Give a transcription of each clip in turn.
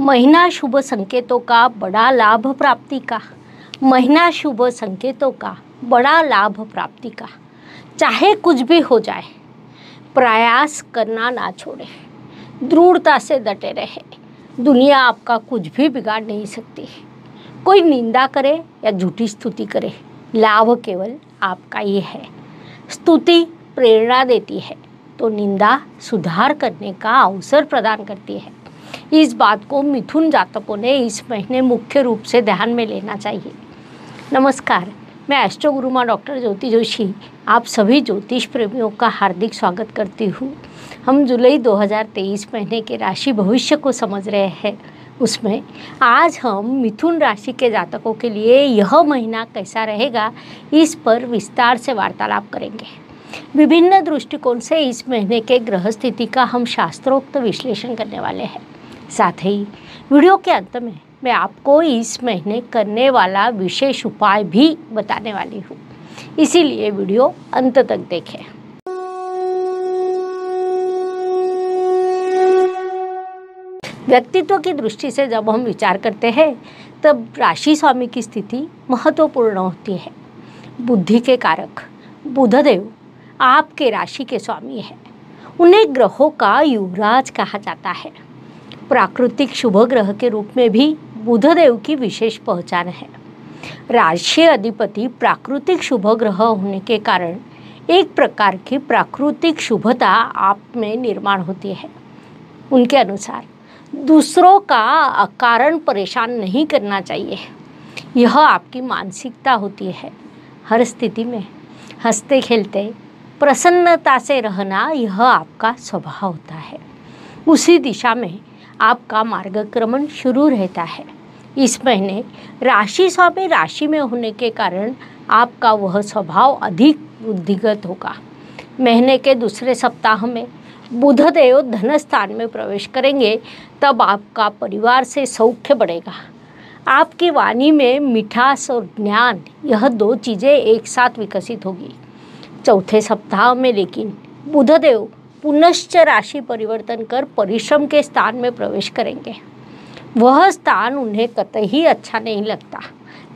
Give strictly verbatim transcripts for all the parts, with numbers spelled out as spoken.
महीना शुभ संकेतों का बड़ा लाभ प्राप्ति का, महीना शुभ संकेतों का बड़ा लाभ प्राप्ति का। चाहे कुछ भी हो जाए प्रयास करना ना छोड़े, दृढ़ता से डटे रहे। दुनिया आपका कुछ भी बिगाड़ नहीं सकती। कोई निंदा करे या झूठी स्तुति करे, लाभ केवल आपका ही है। स्तुति प्रेरणा देती है तो निंदा सुधार करने का अवसर प्रदान करती है। इस बात को मिथुन जातकों ने इस महीने मुख्य रूप से ध्यान में लेना चाहिए। नमस्कार, मैं एस्ट्रो गुरुमा डॉक्टर ज्योति जोशी आप सभी ज्योतिष प्रेमियों का हार्दिक स्वागत करती हूँ। हम जुलाई दो हज़ार तेईस महीने के राशि भविष्य को समझ रहे हैं। उसमें आज हम मिथुन राशि के जातकों के लिए यह महीना कैसा रहेगा इस पर विस्तार से वार्तालाप करेंगे। विभिन्न दृष्टिकोण से इस महीने के ग्रह स्थिति का हम शास्त्रोक्त विश्लेषण करने वाले हैं। साथ ही वीडियो के अंत में मैं आपको इस महीने करने वाला विशेष उपाय भी बताने वाली हूँ, इसीलिए वीडियो अंत तक देखें। व्यक्तित्व की दृष्टि से जब हम विचार करते हैं तब राशि स्वामी की स्थिति महत्वपूर्ण होती है। बुद्धि के कारक बुधदेव आपके राशि के स्वामी है। उन्हें ग्रहों का युवराज कहा जाता है। प्राकृतिक शुभ ग्रह के रूप में भी बुधदेव की विशेष पहचान है। राशि अधिपति प्राकृतिक शुभ ग्रह होने के कारण एक प्रकार की प्राकृतिक शुभता आप में निर्माण होती है। उनके अनुसार दूसरों का अकारण परेशान नहीं करना चाहिए, यह आपकी मानसिकता होती है। हर स्थिति में हंसते खेलते प्रसन्नता से रहना यह आपका स्वभाव होता है। उसी दिशा में आपका मार्गक्रमण शुरू रहता है। इस महीने राशि स्वामी राशि में होने के कारण आपका वह स्वभाव अधिक वृद्धिगत होगा। महीने के दूसरे सप्ताह में बुधदेव धन स्थान में प्रवेश करेंगे, तब आपका परिवार से सौख्य बढ़ेगा। आपकी वाणी में मिठास और ज्ञान यह दो चीज़ें एक साथ विकसित होगी। चौथे सप्ताह में लेकिन बुधदेव पुनश्च राशि परिवर्तन कर परिश्रम के स्थान में प्रवेश करेंगे। वह स्थान उन्हें कतई अच्छा नहीं लगता,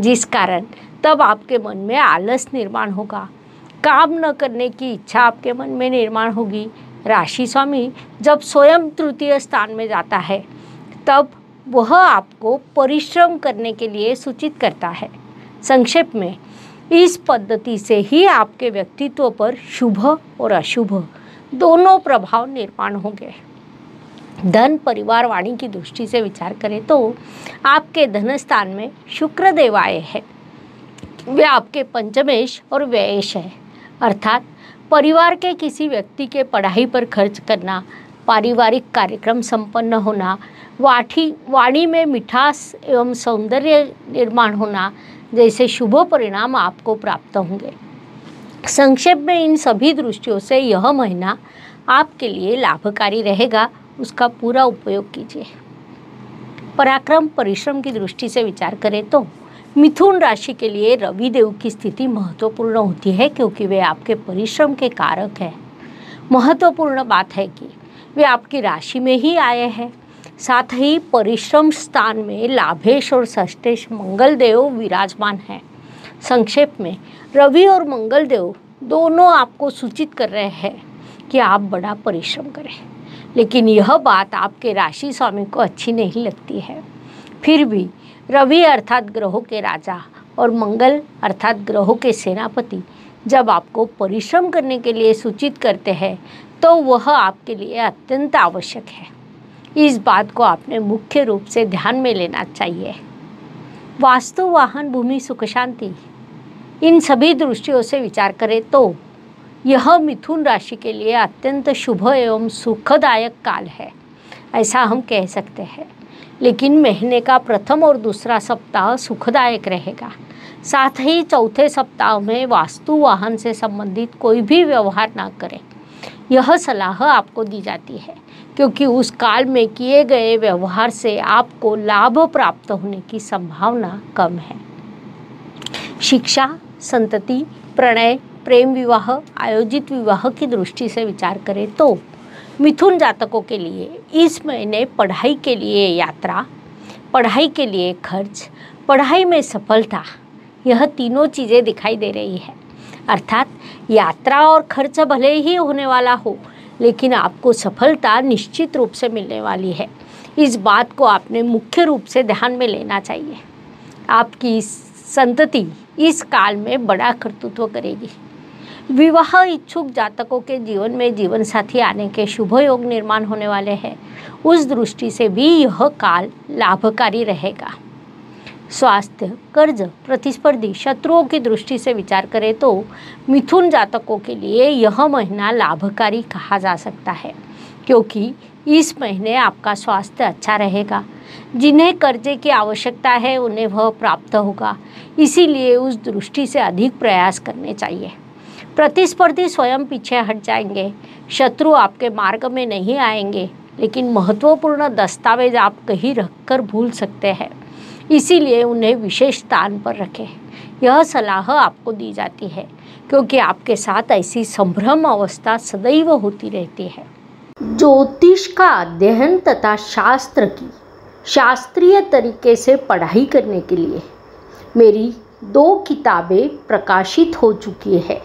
जिस कारण तब आपके मन में आलस निर्माण होगा। काम न करने की इच्छा आपके मन में निर्माण होगी। राशि स्वामी जब स्वयं तृतीय स्थान में जाता है तब वह आपको परिश्रम करने के लिए सूचित करता है। संक्षेप में इस पद्धति से ही आपके व्यक्तित्व पर शुभ और अशुभ दोनों प्रभाव निर्माण होंगे। धन परिवार वाणी की दृष्टि से विचार करें तो आपके धन स्थान में शुक्र देव आए हैं। वे आपके पंचमेश और व्ययेश है, अर्थात परिवार के किसी व्यक्ति के पढ़ाई पर खर्च करना, पारिवारिक कार्यक्रम संपन्न होना, वाठी वाणी में मिठास एवं सौंदर्य निर्माण होना जैसे शुभ परिणाम आपको प्राप्त होंगे। संक्षेप में इन सभी दृष्टियों से यह महीना आपके लिए लाभकारी रहेगा, उसका पूरा उपयोग कीजिए। पराक्रम परिश्रम की दृष्टि से विचार करें तो मिथुन राशि के लिए रवि देव की स्थिति महत्वपूर्ण होती है, क्योंकि वे आपके परिश्रम के कारक हैं। महत्वपूर्ण बात है कि वे आपकी राशि में ही आए हैं। साथ ही परिश्रम स्थान में लाभेश और षष्ठेश मंगल देव विराजमान हैं। संक्षेप में रवि और मंगल देव दोनों आपको सूचित कर रहे हैं कि आप बड़ा परिश्रम करें, लेकिन यह बात आपके राशि स्वामी को अच्छी नहीं लगती है। फिर भी रवि अर्थात ग्रहों के राजा और मंगल अर्थात ग्रहों के सेनापति जब आपको परिश्रम करने के लिए सूचित करते हैं तो वह आपके लिए अत्यंत आवश्यक है। इस बात को आपने मुख्य रूप से ध्यान में लेना चाहिए। वास्तु वाहन भूमि सुख शांति, इन सभी दृष्टियों से विचार करें तो यह मिथुन राशि के लिए अत्यंत शुभ एवं सुखदायक काल है, ऐसा हम कह सकते हैं। लेकिन महीने का प्रथम और दूसरा सप्ताह सुखदायक रहेगा। साथ ही चौथे सप्ताह में वास्तु वाहन से संबंधित कोई भी व्यवहार ना करें, यह सलाह आपको दी जाती है, क्योंकि उस काल में किए गए व्यवहार से आपको लाभ प्राप्त होने की संभावना कम है। शिक्षा, संतति, प्रणय, प्रेम विवाह, आयोजित विवाह की दृष्टि से विचार करें तो मिथुन जातकों के लिए इस महीने पढ़ाई के लिए यात्रा, पढ़ाई के लिए खर्च, पढ़ाई में सफलता, यह तीनों चीज़ें दिखाई दे रही है। अर्थात यात्रा और खर्च भले ही होने वाला हो, लेकिन आपको सफलता निश्चित रूप से मिलने वाली है। इस बात को आपने मुख्य रूप से ध्यान में लेना चाहिए। आपकी संतति इस काल में बड़ा कर्तृत्व करेगी। विवाह इच्छुक जातकों के जीवन में जीवन साथी आने के शुभ योग निर्माण होने वाले हैं। उस दृष्टि से भी यह काल लाभकारी रहेगा। स्वास्थ्य, कर्ज, प्रतिस्पर्धी शत्रुओं की दृष्टि से विचार करें तो मिथुन जातकों के लिए यह महीना लाभकारी कहा जा सकता है, क्योंकि इस महीने आपका स्वास्थ्य अच्छा रहेगा। जिन्हें कर्जे की आवश्यकता है उन्हें वह प्राप्त होगा, इसीलिए उस दृष्टि से अधिक प्रयास करने चाहिए। प्रतिस्पर्धी स्वयं पीछे हट जाएंगे, शत्रु आपके मार्ग में नहीं आएंगे, लेकिन महत्वपूर्ण दस्तावेज आप कहीं रखकर भूल सकते हैं, इसीलिए उन्हें विशेष स्थान पर रखें। यह सलाह आपको दी जाती है क्योंकि आपके साथ ऐसी संभ्रम अवस्था सदैव होती रहती है। ज्योतिष का अध्ययन तथा शास्त्र की शास्त्रीय तरीके से पढ़ाई करने के लिए मेरी दो किताबें प्रकाशित हो चुकी है,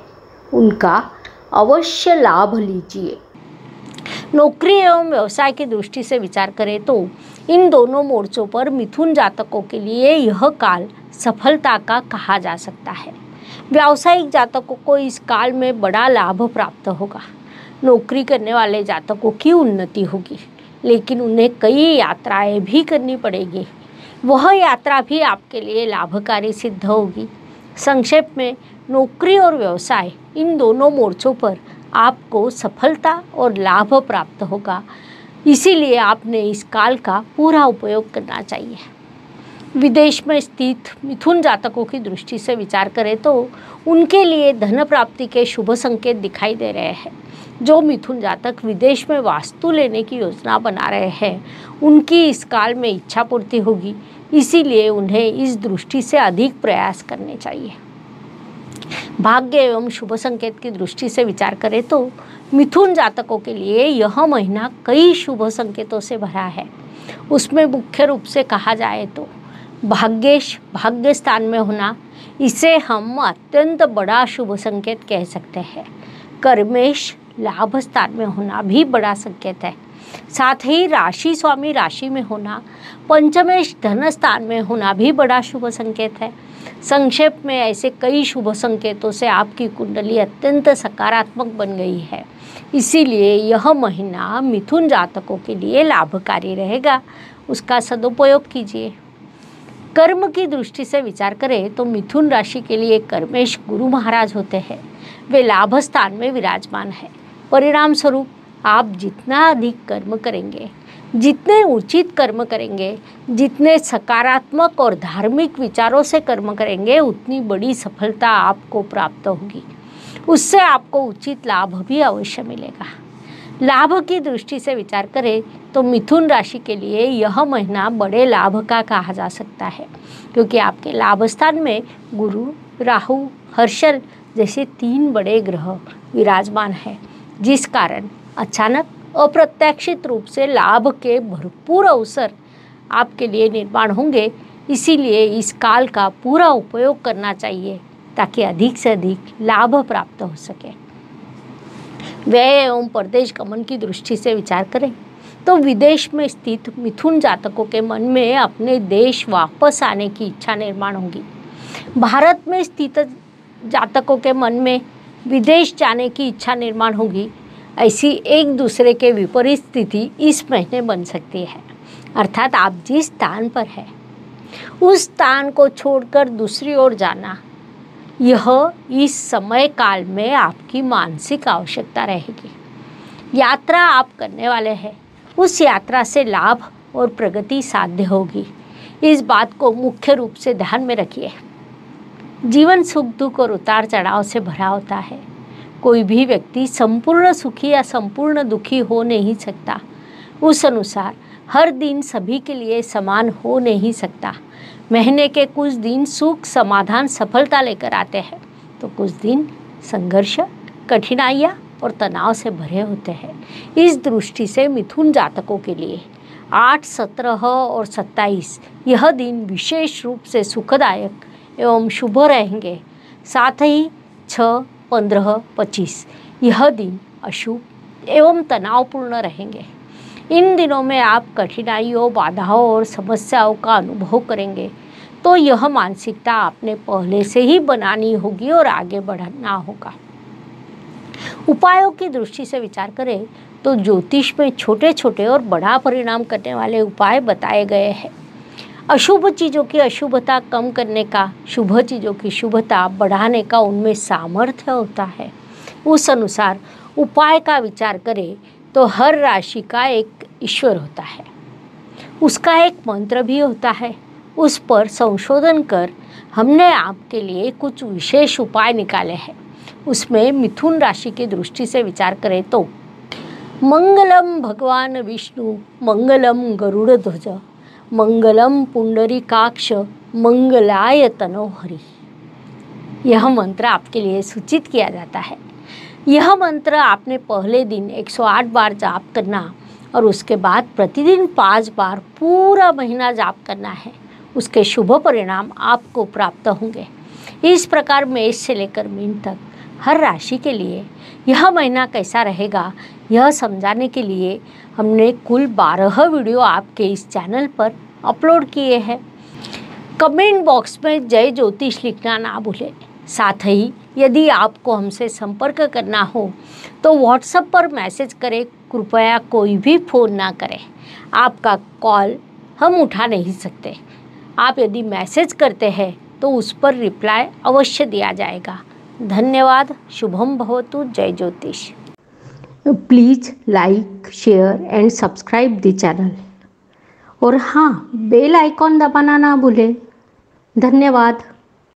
उनका अवश्य लाभ लीजिए। नौकरी एवं व्यवसाय की दृष्टि से विचार करें तो इन दोनों मोर्चों पर मिथुन जातकों के लिए यह काल सफलता का कहा जा सकता है। व्यावसायिक जातकों को इस काल में बड़ा लाभ प्राप्त होगा। नौकरी करने वाले जातकों की उन्नति होगी, लेकिन उन्हें कई यात्राएं भी करनी पड़ेगी। वह यात्रा भी आपके लिए लाभकारी सिद्ध होगी। संक्षेप में, नौकरी और व्यवसाय इन दोनों मोर्चों पर आपको सफलता और लाभ प्राप्त होगा, इसीलिए आपने इस काल का पूरा उपयोग करना चाहिए। विदेश में स्थित मिथुन जातकों की दृष्टि से विचार करें तो उनके लिए धन प्राप्ति के शुभ संकेत दिखाई दे रहे हैं। जो मिथुन जातक विदेश में वास्तु लेने की योजना बना रहे हैं, उनकी इस काल में इच्छा पूर्ति होगी, इसीलिए उन्हें इस दृष्टि से अधिक प्रयास करने चाहिए। भाग्य एवं शुभ संकेत की दृष्टि से विचार करें तो मिथुन जातकों के लिए यह महीना कई शुभ संकेतों से भरा है। उसमें मुख्य रूप से कहा जाए तो भाग्येश भाग्य स्थान में होना, इसे हम अत्यंत बड़ा शुभ संकेत कह सकते हैं। कर्मेश लाभ स्थान में होना भी बड़ा संकेत है। साथ ही राशि स्वामी राशि में होना, पंचमेश धन स्थान में होना भी बड़ा शुभ संकेत है। संक्षेप में, ऐसे कई शुभ संकेतों से आपकी कुंडली अत्यंत सकारात्मक बन गई है, इसीलिए यह महीना मिथुन जातकों के लिए लाभकारी रहेगा। उसका सदुपयोग कीजिए। कर्म की दृष्टि से विचार करें तो मिथुन राशि के लिए कर्मेश गुरु महाराज होते हैं। वे लाभ स्थान में विराजमान है। परिणाम स्वरूप आप जितना अधिक कर्म करेंगे, जितने उचित कर्म करेंगे, जितने सकारात्मक और धार्मिक विचारों से कर्म करेंगे, उतनी बड़ी सफलता आपको प्राप्त होगी। उससे आपको उचित लाभ भी अवश्य मिलेगा। लाभ की दृष्टि से विचार करें तो मिथुन राशि के लिए यह महीना बड़े लाभ का कहा जा सकता है, क्योंकि आपके लाभ स्थान में गुरु, राहु, हर्षल जैसे तीन बड़े ग्रह विराजमान हैं, जिस कारण अचानक अप्रत्याशित रूप से लाभ के भरपूर अवसर आपके लिए निर्माण होंगे। इसीलिए इस काल का पूरा उपयोग करना चाहिए ताकि अधिक से अधिक लाभ प्राप्त हो सके। व्यय एवं परदेश गमन की दृष्टि से विचार करें तो विदेश में स्थित मिथुन जातकों के मन में अपने देश वापस आने की इच्छा निर्माण होगी। भारत में स्थित जातकों के मन में विदेश जाने की इच्छा निर्माण होगी। ऐसी एक दूसरे के विपरीत स्थिति इस महीने बन सकती है। अर्थात आप जिस स्थान पर है उस स्थान को छोड़कर दूसरी ओर जाना, यह इस समय काल में आपकी मानसिक आवश्यकता रहेगी। यात्रा आप करने वाले हैं, उस यात्रा से लाभ और प्रगति साध्य होगी। इस बात को मुख्य रूप से ध्यान में रखिए। जीवन सुख दुख और उतार चढ़ाव से भरा होता है। कोई भी व्यक्ति संपूर्ण सुखी या संपूर्ण दुखी हो नहीं सकता। उस अनुसार हर दिन सभी के लिए समान हो नहीं सकता। महीने के कुछ दिन सुख, समाधान, सफलता लेकर आते हैं तो कुछ दिन संघर्ष, कठिनाइयाँ और तनाव से भरे होते हैं। इस दृष्टि से मिथुन जातकों के लिए आठ, सत्रह और सत्ताईस यह दिन विशेष रूप से सुखदायक एवं शुभ रहेंगे। साथ ही छः, पंद्रह, पच्चीस यह दिन अशुभ एवं तनावपूर्ण रहेंगे। इन दिनों में आप कठिनाइयों, बाधाओं और समस्याओं का अनुभव करेंगे, तो यह मानसिकता आपने पहले से ही बनानी होगी और आगे बढ़ना होगा। उपायों की दृष्टि से विचार करें तो ज्योतिष में छोटे छोटे और बड़ा परिणाम करने वाले उपाय बताए गए हैं। अशुभ चीज़ों की अशुभता कम करने का, शुभ चीज़ों की शुभता बढ़ाने का उनमें सामर्थ्य होता है। उस अनुसार उपाय का विचार करें तो हर राशि का एक ईश्वर होता है, उसका एक मंत्र भी होता है। उस पर संशोधन कर हमने आपके लिए कुछ विशेष उपाय निकाले हैं। उसमें मिथुन राशि की दृष्टि से विचार करें तो मंगलम भगवान विष्णु मंगलम गरुड़ ध्वज मंगलम पुंडरी काक्ष मंगलाय तनोहरि यह मंत्र आपके लिए सूचित किया जाता है। यह मंत्र आपने पहले दिन एक सौ आठ बार जाप करना और उसके बाद प्रतिदिन पाँच बार पूरा महीना जाप करना है। उसके शुभ परिणाम आपको प्राप्त होंगे। इस प्रकार मेष से लेकर मीन तक हर राशि के लिए यह महीना कैसा रहेगा, यह समझाने के लिए हमने कुल बारह वीडियो आपके इस चैनल पर अपलोड किए हैं। कमेंट बॉक्स में जय ज्योतिष लिखना ना भूलें। साथ ही यदि आपको हमसे संपर्क करना हो तो व्हाट्सएप पर मैसेज करें। कृपया कोई भी फ़ोन ना करें, आपका कॉल हम उठा नहीं सकते। आप यदि मैसेज करते हैं तो उस पर रिप्लाई अवश्य दिया जाएगा। धन्यवाद। शुभम भवतु। जय ज्योतिष। Please like, share and subscribe the channel, और हाँ, बेल आइकॉन दबाना ना भूलें। धन्यवाद।